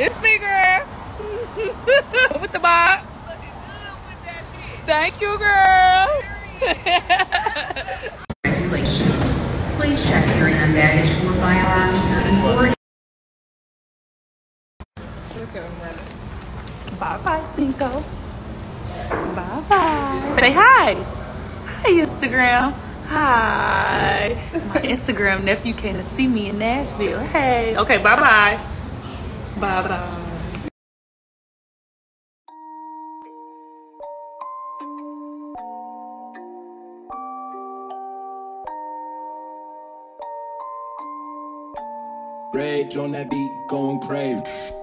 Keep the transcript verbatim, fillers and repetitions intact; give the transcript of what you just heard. It's me, girl. With the bob. Looking good with that shit. Thank you, girl. Regulations. Please check carry on baggage for firearms not imported. Look at him running. Bye bye, Cinco. Bye bye. Say hi. Hi, Instagram. Hi. My Instagram nephew came to see me in Nashville. Hey. Okay, bye bye. Bye bye. Rage on that beat, going crazy.